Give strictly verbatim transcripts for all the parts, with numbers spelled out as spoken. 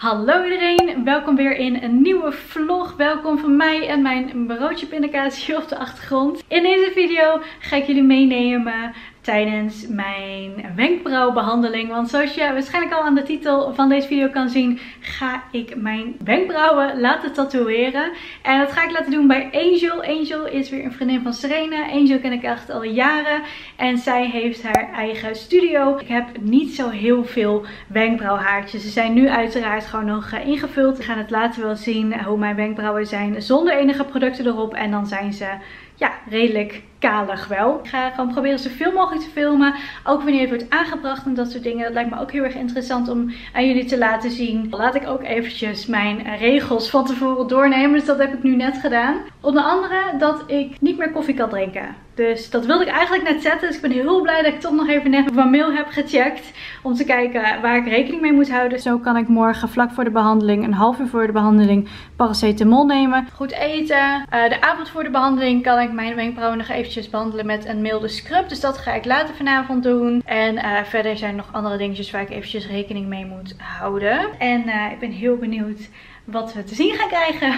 Hallo iedereen, welkom weer in een nieuwe vlog. Welkom van mij en mijn broodje pindakaasje op de achtergrond. In deze video ga ik jullie meenemen tijdens mijn wenkbrauwbehandeling. Want zoals je waarschijnlijk al aan de titel van deze video kan zien, ga ik mijn wenkbrauwen laten tatoeëren. En dat ga ik laten doen bij Angel. Angel is weer een vriendin van Serena. Angel ken ik echt al jaren. En zij heeft haar eigen studio. Ik heb niet zo heel veel wenkbrauwhaartjes. Ze zijn nu uiteraard gewoon nog ingevuld. Ik ga het later wel zien hoe mijn wenkbrauwen zijn zonder enige producten erop. En dan zijn ze... ja, redelijk kalig wel. Ik ga gewoon proberen zoveel mogelijk te filmen. Ook wanneer het wordt aangebracht en dat soort dingen. Dat lijkt me ook heel erg interessant om aan jullie te laten zien. Laat ik ook eventjes mijn regels van tevoren doornemen. Dus dat heb ik nu net gedaan. Onder andere dat ik niet meer koffie kan drinken. Dus dat wilde ik eigenlijk net zetten. Dus ik ben heel blij dat ik toch nog even net mijn mail heb gecheckt. Om te kijken waar ik rekening mee moet houden. Zo kan ik morgen vlak voor de behandeling, een half uur voor de behandeling, paracetamol nemen. Goed eten. Uh, de avond voor de behandeling kan ik mijn wenkbrauwen nog eventjes behandelen met een milde scrub. Dus dat ga ik later vanavond doen. En uh, verder zijn er nog andere dingetjes waar ik eventjes rekening mee moet houden. En uh, ik ben heel benieuwd wat we te zien gaan krijgen.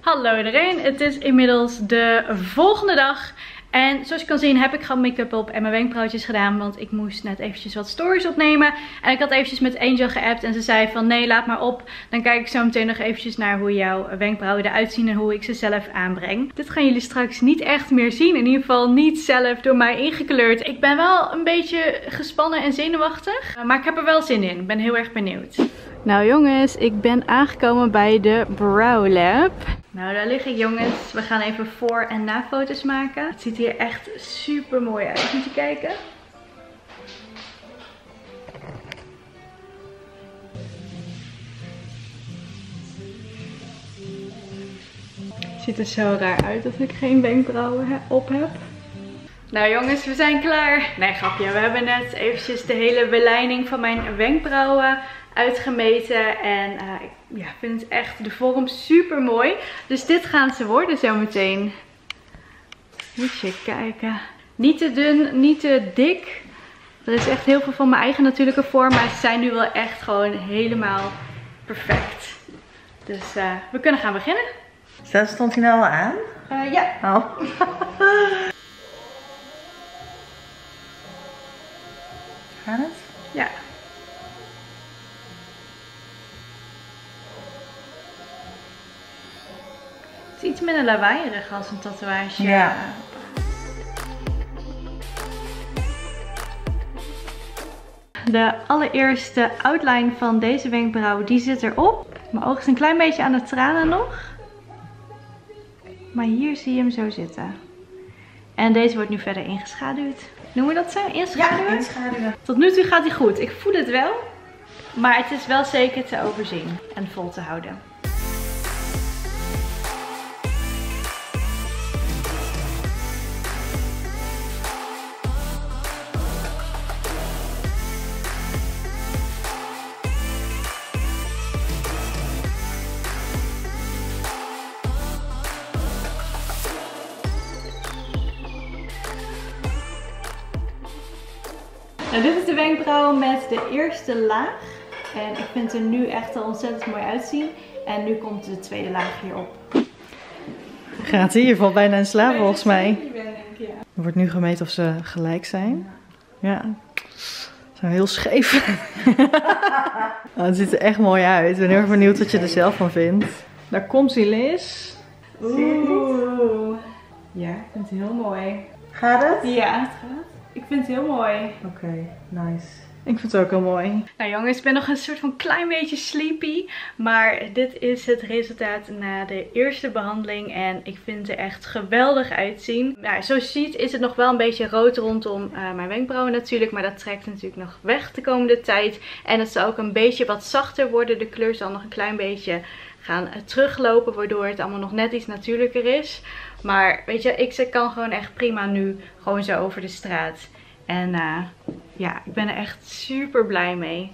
Hallo iedereen, het is inmiddels de volgende dag. En zoals je kan zien heb ik gewoon make-up op en mijn wenkbrauwtjes gedaan. Want ik moest net eventjes wat stories opnemen. En ik had eventjes met Angel geappt en ze zei van nee, laat maar op. Dan kijk ik zo meteen nog eventjes naar hoe jouw wenkbrauwen eruit zien en hoe ik ze zelf aanbreng. Dit gaan jullie straks niet echt meer zien. In ieder geval niet zelf door mij ingekleurd. Ik ben wel een beetje gespannen en zenuwachtig. Maar ik heb er wel zin in. Ik ben heel erg benieuwd. Nou jongens, ik ben aangekomen bij de Brow Lab. Nou, daar lig ik jongens. We gaan even voor- en nafoto's maken. Het ziet hier echt super mooi uit. Moet je kijken. Het ziet er zo raar uit dat ik geen wenkbrauwen op heb. Nou jongens, we zijn klaar. Nee, grapje. We hebben net eventjes de hele belijning van mijn wenkbrauwen uitgemeten en uh, ik ja, vind echt de vorm super mooi. Dus dit gaan ze worden zometeen. Moet je kijken. Niet te dun, niet te dik. Er is echt heel veel van mijn eigen natuurlijke vorm, maar ze zijn nu wel echt gewoon helemaal perfect. Dus uh, we kunnen gaan beginnen. Zelf stond hij nou al aan? Uh, ja. Oh. Gaat het? Ja. Het is iets minder lawaaierig als een tatoeage. Ja. De allereerste outline van deze wenkbrauw, die zit erop. Mijn oog is een klein beetje aan het tranen nog. Maar hier zie je hem zo zitten. En deze wordt nu verder ingeschaduwd. Noemen we dat zo? Inschaduwen? Ja, inschaduwen. Tot nu toe gaat hij goed. Ik voel het wel. Maar het is wel zeker te overzien en vol te houden. Nou, dit is de wenkbrauw met de eerste laag. En ik vind er nu echt al ontzettend mooi uitzien. En nu komt de tweede laag hierop. Gaat hier, je valt bijna in slaap volgens mij. Er wordt nu gemeten of ze gelijk zijn. Ja. Ze zijn heel scheef. Oh, het ziet er echt mooi uit. Ik ben heel erg benieuwd wat je er zelf van vindt. Daar komt die Liz. Oeh. Ja, ik vind het heel mooi. Gaat het? Ja, het gaat. Ik vind het heel mooi. Oké, okay, nice. Ik vind het ook heel mooi. Nou jongens, ik ben nog een soort van klein beetje sleepy. Maar dit is het resultaat na de eerste behandeling. En ik vind het er echt geweldig uitzien. Nou, zoals je ziet is het nog wel een beetje rood rondom uh, mijn wenkbrauwen natuurlijk. Maar dat trekt natuurlijk nog weg de komende tijd. En het zal ook een beetje wat zachter worden. De kleur zal nog een klein beetje gaan teruglopen. Waardoor het allemaal nog net iets natuurlijker is. Maar weet je, ik kan gewoon echt prima nu gewoon zo over de straat. En uh, ja, ik ben er echt super blij mee.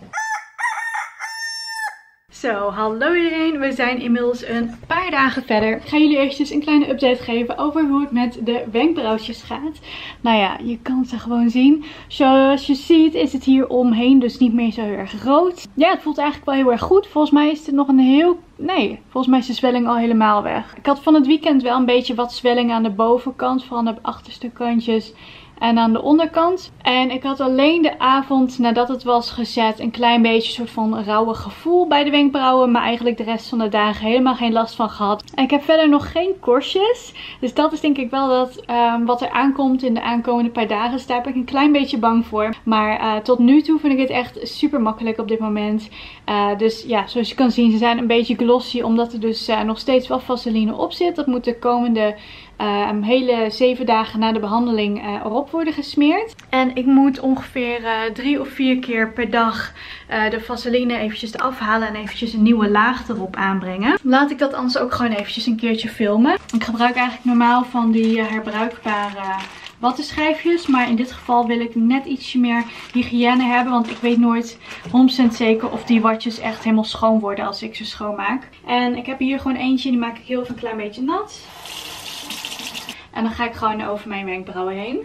Zo, hallo iedereen. We zijn inmiddels een paar dagen verder. Ik ga jullie eventjes een kleine update geven over hoe het met de wenkbrauwtjes gaat. Nou ja, je kan ze gewoon zien. Zoals je ziet is het hier omheen dus niet meer zo heel erg rood. Ja, het voelt eigenlijk wel heel erg goed. Volgens mij is het nog een heel... Nee, volgens mij is de zwelling al helemaal weg. Ik had van het weekend wel een beetje wat zwelling aan de bovenkant, van de achterste kantjes en aan de onderkant. En ik had alleen de avond nadat het was gezet een klein beetje een soort van rauwe gevoel bij de wenkbrauwen. Maar eigenlijk de rest van de dagen helemaal geen last van gehad. En ik heb verder nog geen korstjes. Dus dat is denk ik wel dat um, wat er aankomt in de aankomende paar dagen. Dus daar ben ik een klein beetje bang voor. Maar uh, tot nu toe vind ik het echt super makkelijk op dit moment. Uh, dus ja, zoals je kan zien, ze zijn een beetje glossy. Omdat er dus uh, nog steeds wel vaseline op zit. Dat moet de komende... Uh, een hele zeven dagen na de behandeling uh, erop worden gesmeerd. En ik moet ongeveer uh, drie of vier keer per dag uh, de vaseline eventjes eraf halen en eventjes een nieuwe laag erop aanbrengen. Laat ik dat anders ook gewoon eventjes een keertje filmen. Ik gebruik eigenlijk normaal van die uh, herbruikbare... Uh, wattenschijfjes, maar in dit geval wil ik net ietsje meer hygiëne hebben, want ik weet nooit honderd procent zeker of die watjes echt helemaal schoon worden als ik ze schoonmaak. En ik heb hier gewoon eentje, die maak ik heel even een klein beetje nat. En dan ga ik gewoon over mijn wenkbrauwen heen.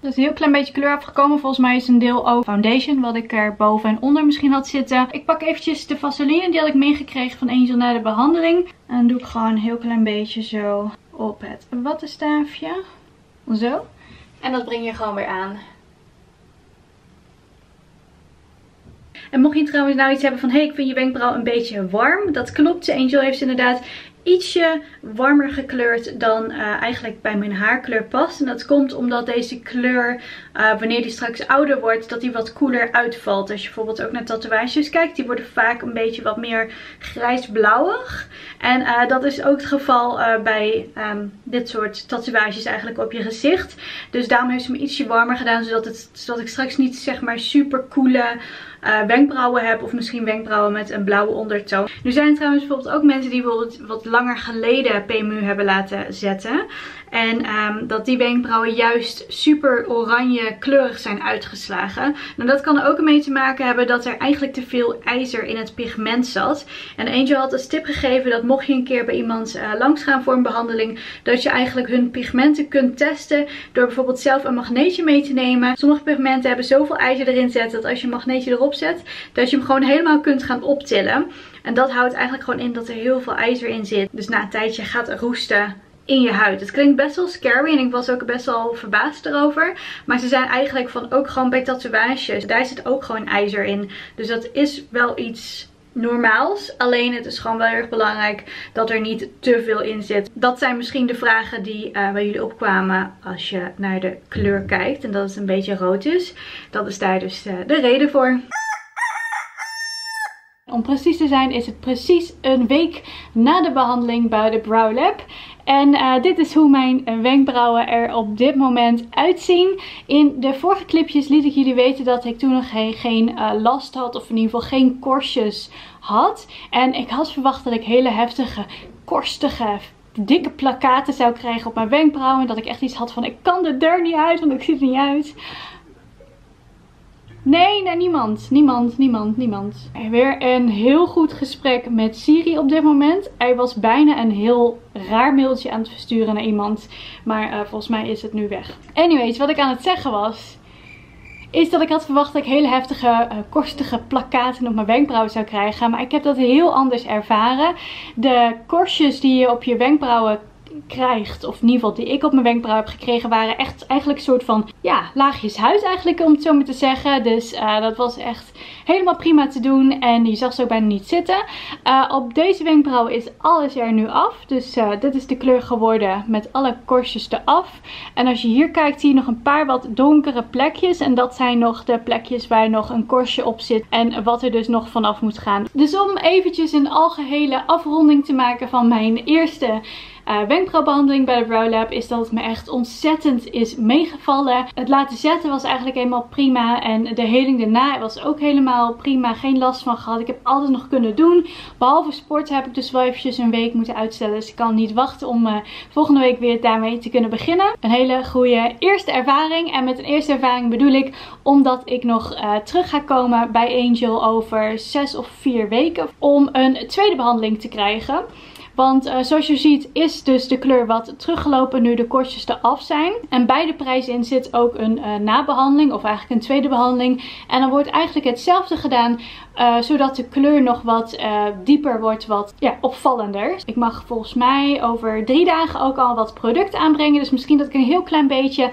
Er is een heel klein beetje kleur afgekomen. Volgens mij is een deel ook foundation, wat ik er boven en onder misschien had zitten. Ik pak eventjes de vaseline, die had ik meegekregen van Angel na de behandeling. En dan doe ik gewoon een heel klein beetje zo op het wattenstaafje. Zo. En dat breng je gewoon weer aan. En mocht je trouwens nou iets hebben van, hé, hey, ik vind je wenkbrauw een beetje warm. Dat klopt, Angel heeft inderdaad ietsje warmer gekleurd dan uh, eigenlijk bij mijn haarkleur past. En dat komt omdat deze kleur, uh, wanneer die straks ouder wordt, dat die wat koeler uitvalt. Als je bijvoorbeeld ook naar tatoeages kijkt, die worden vaak een beetje wat meer grijsblauwig. En uh, dat is ook het geval uh, bij um, dit soort tatoeages eigenlijk op je gezicht. Dus daarom heeft ze me ietsje warmer gedaan, zodat, het, zodat ik straks niet zeg maar super koele uh, wenkbrauwen heb. Of misschien wenkbrauwen met een blauwe ondertoon. Nu zijn er trouwens bijvoorbeeld ook mensen die bijvoorbeeld wat langer geleden P M U hebben laten zetten. En um, dat die wenkbrauwen juist super oranje kleurig zijn uitgeslagen. Nou, dat kan er ook mee te maken hebben dat er eigenlijk te veel ijzer in het pigment zat. En Angel had als tip gegeven dat mocht je een keer bij iemand uh, langs gaan voor een behandeling, dat je eigenlijk hun pigmenten kunt testen door bijvoorbeeld zelf een magneetje mee te nemen. Sommige pigmenten hebben zoveel ijzer erin zitten dat als je een magneetje erop zet, dat je hem gewoon helemaal kunt gaan optillen. En dat houdt eigenlijk gewoon in dat er heel veel ijzer in zit. Dus na een tijdje gaat er roesten in je huid. Het klinkt best wel scary en ik was ook best wel verbaasd erover. Maar ze zijn eigenlijk van ook gewoon bij tatoeages. Daar zit ook gewoon ijzer in. Dus dat is wel iets normaals. Alleen het is gewoon wel heel erg belangrijk dat er niet te veel in zit. Dat zijn misschien de vragen die uh, bij jullie opkwamen als je naar de kleur kijkt. En dat het een beetje rood is. Dat is daar dus uh, de reden voor. Om precies te zijn is het precies een week na de behandeling bij de Brow Lab. En uh, dit is hoe mijn wenkbrauwen er op dit moment uitzien. In de vorige clipjes liet ik jullie weten dat ik toen nog geen, geen uh, last had. Of in ieder geval geen korstjes had. En ik had verwacht dat ik hele heftige, korstige, dikke plakkaten zou krijgen op mijn wenkbrauwen. En dat ik echt iets had van, ik kan de deur niet uit, want ik zie er niet uit. Nee, nee, niemand. Niemand, niemand, niemand. Weer een heel goed gesprek met Siri op dit moment. Hij was bijna een heel raar mailtje aan het versturen naar iemand. Maar uh, volgens mij is het nu weg. Anyways, wat ik aan het zeggen was, is dat ik had verwacht dat ik hele heftige, uh, korstige plakkaten op mijn wenkbrauwen zou krijgen. Maar ik heb dat heel anders ervaren. De korstjes die je op je wenkbrauwen krijgt, of in ieder geval die ik op mijn wenkbrauw heb gekregen, waren echt eigenlijk een soort van, ja, laagjes huid eigenlijk, om het zo maar te zeggen. Dus uh, dat was echt helemaal prima te doen en je zag ze ook bijna niet zitten. Uh, op deze wenkbrauw is alles er nu af, dus uh, dit is de kleur geworden met alle korstjes eraf. En als je hier kijkt zie je nog een paar wat donkere plekjes en dat zijn nog de plekjes waar nog een korstje op zit en wat er dus nog vanaf moet gaan. Dus om eventjes een algehele afronding te maken van mijn eerste uh, wenkbrauwbehandeling bij de Brow Lab is dat het me echt ontzettend is meegevallen. Het laten zetten was eigenlijk helemaal prima en de heling daarna was ook helemaal prima. Geen last van gehad. Ik heb alles nog kunnen doen. Behalve sport heb ik dus wel eventjes een week moeten uitstellen. Dus ik kan niet wachten om uh, volgende week weer daarmee te kunnen beginnen. Een hele goede eerste ervaring. En met een eerste ervaring bedoel ik omdat ik nog uh, terug ga komen bij Angel over zes of vier weken. Om een tweede behandeling te krijgen. Want uh, zoals je ziet is dus de kleur wat teruggelopen nu de korstjes eraf zijn. En bij de prijs in zit ook een uh, nabehandeling of eigenlijk een tweede behandeling. En dan wordt eigenlijk hetzelfde gedaan uh, zodat de kleur nog wat uh, dieper wordt, wat ja, opvallender. Ik mag volgens mij over drie dagen ook al wat product aanbrengen. Dus misschien dat ik een heel klein beetje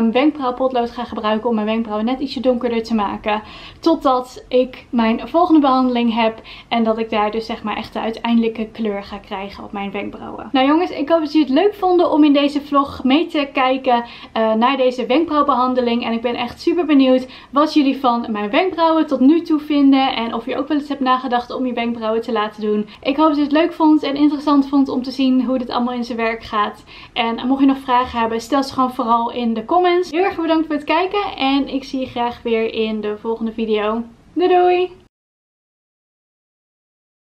um, wenkbrauwpotlood ga gebruiken om mijn wenkbrauwen net ietsje donkerder te maken. Totdat ik mijn volgende behandeling heb en dat ik daar dus zeg maar echt de uiteindelijke kleur ga krijgen op mijn wenkbrauwen. Nou jongens, ik hoop dat jullie het leuk vonden om in deze vlog mee te kijken uh, naar deze wenkbrauwbehandeling. En ik ben echt super benieuwd wat jullie van mijn wenkbrauwen tot nu toe vinden. En of je ook wel eens hebt nagedacht om je wenkbrauwen te laten doen. Ik hoop dat je het leuk vond en interessant vond om te zien hoe dit allemaal in zijn werk gaat. En mocht je nog vragen hebben, stel ze gewoon vooral in de comments. Heel erg bedankt voor het kijken en ik zie je graag weer in de volgende video. Doei doei!